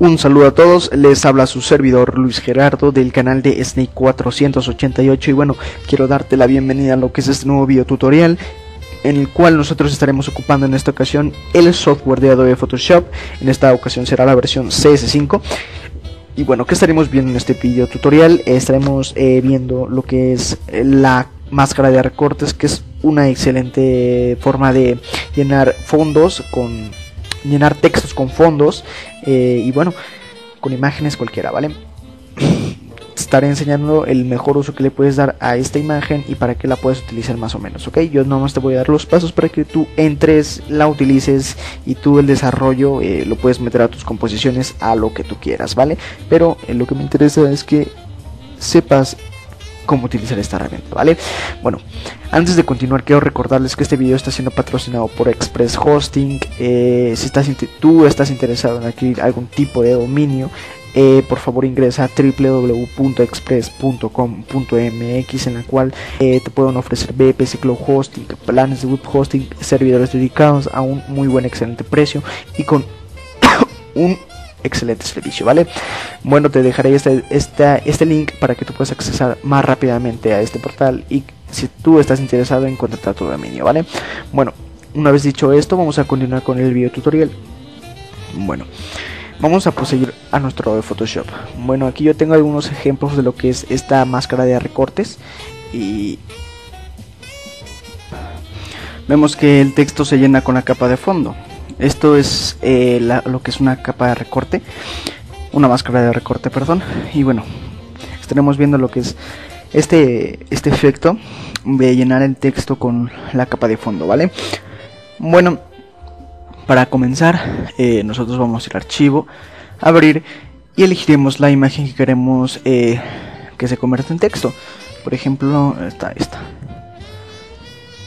Un saludo a todos, les habla su servidor Luis Gerardo del canal de Snake488 y bueno, quiero darte la bienvenida a lo que es este nuevo video tutorial en el cual nosotros estaremos ocupando en esta ocasión el software de Adobe Photoshop. En esta ocasión será la versión CS5. Y bueno, ¿qué estaremos viendo en este video tutorial? Estaremos viendo lo que es la máscara de recortes, que es una excelente forma de llenar textos con fondos y bueno, con imágenes cualquiera, ¿vale? Estaré enseñando el mejor uso que le puedes dar a esta imagen y para que la puedas utilizar más o menos, ¿ok? Yo nomás te voy a dar los pasos para que tú entres, la utilices y tú el desarrollo lo puedes meter a tus composiciones a lo que tú quieras, ¿vale? Pero lo que me interesa es que sepas cómo utilizar esta herramienta, ¿vale? Bueno, antes de continuar quiero recordarles que este video está siendo patrocinado por Express Hosting. Si tú estás interesado en adquirir algún tipo de dominio, por favor ingresa a www.express.com.mx, en la cual te pueden ofrecer VPS, cloud hosting, planes de web hosting, servidores dedicados a un muy buen, excelente precio y con un excelente servicio, ¿vale? Bueno, te dejaré este link para que tú puedas accesar más rápidamente a este portal y si tú estás interesado en contratar tu dominio, ¿vale? Bueno, una vez dicho esto, vamos a continuar con el video tutorial. Bueno, vamos a proseguir a nuestro Photoshop. Bueno, aquí yo tengo algunos ejemplos de lo que es esta máscara de recortes y vemos que el texto se llena con la capa de fondo. Esto es lo que es una capa de recorte, una máscara de recorte, perdón. Y bueno, estaremos viendo lo que es este efecto de llenar el texto con la capa de fondo, ¿vale? Bueno, para comenzar, nosotros vamos a ir a archivo, abrir y elegiremos la imagen que queremos que se convierta en texto. Por ejemplo, esta.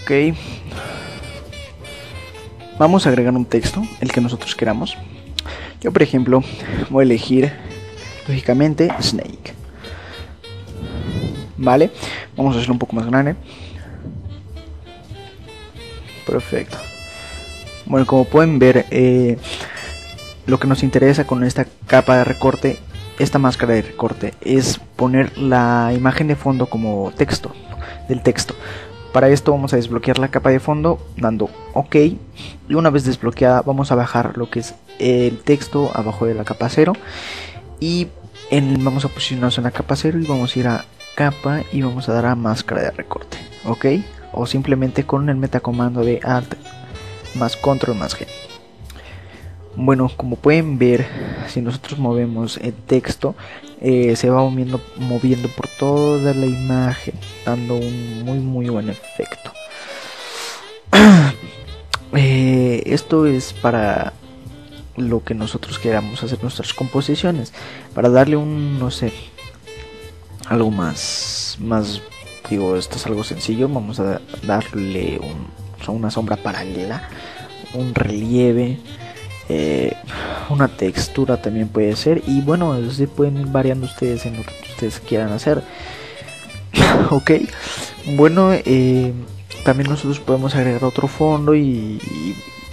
Ok, vamos a agregar un texto, el que nosotros queramos. Yo, por ejemplo, voy a elegir, lógicamente, Snake, ¿vale? Vamos a hacerlo un poco más grande. Perfecto. Bueno, como pueden ver, lo que nos interesa con esta capa de recorte, esta máscara de recorte, es poner la imagen de fondo como texto, del texto. Para esto vamos a desbloquear la capa de fondo dando OK. Y una vez desbloqueada vamos a bajar lo que es el texto abajo de la capa 0. Y vamos a posicionarnos en la capa 0 y vamos a ir a capa y vamos a dar a máscara de recorte, ¿ok? O simplemente con el metacomando de Alt más Control más G. Bueno, como pueden ver, si nosotros movemos el texto, se va moviendo por toda la imagen, dando un muy buen efecto. Esto es para lo que nosotros queramos hacer nuestras composiciones, para darle un, no sé, algo más, digo, esto es algo sencillo. Vamos a darle una sombra paralela, un relieve, una textura también puede ser, y bueno, se pueden ir variando ustedes en lo que ustedes quieran hacer. Ok, bueno, también nosotros podemos agregar otro fondo y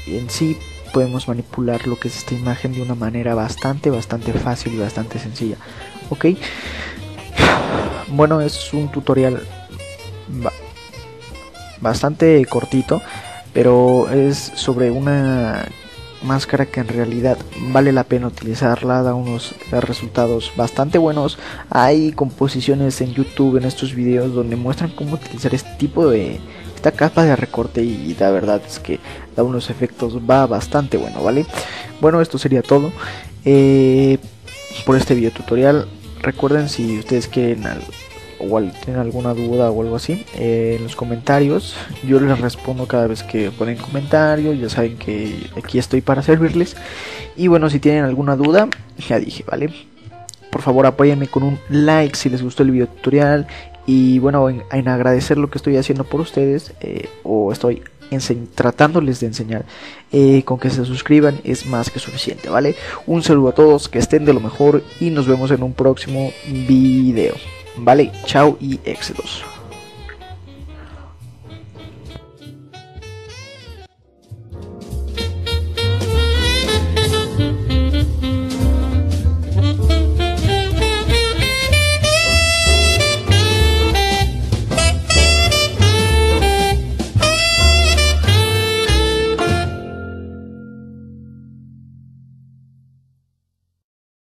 en sí podemos manipular lo que es esta imagen de una manera bastante fácil y bastante sencilla, ok. Bueno, es un tutorial bastante cortito, pero es sobre una máscara que en realidad vale la pena utilizarla, da unos resultados bastante buenos. Hay composiciones en YouTube, en estos videos, donde muestran cómo utilizar este tipo de esta capa de recorte y la verdad es que da unos efectos bastante bueno, ¿vale? Bueno, esto sería todo por este video tutorial. Recuerden, si ustedes quieren o tienen alguna duda o algo así, en los comentarios yo les respondo cada vez que ponen comentarios. Ya saben que aquí estoy para servirles. Y bueno, si tienen alguna duda, ya dije, ¿vale? Por favor, apóyenme con un like si les gustó el video tutorial. Y bueno, en agradecer lo que estoy haciendo por ustedes, o estoy tratándoles de enseñar, con que se suscriban es más que suficiente, ¿vale? Un saludo a todos, que estén de lo mejor y nos vemos en un próximo video. Vale, chao y éxitos.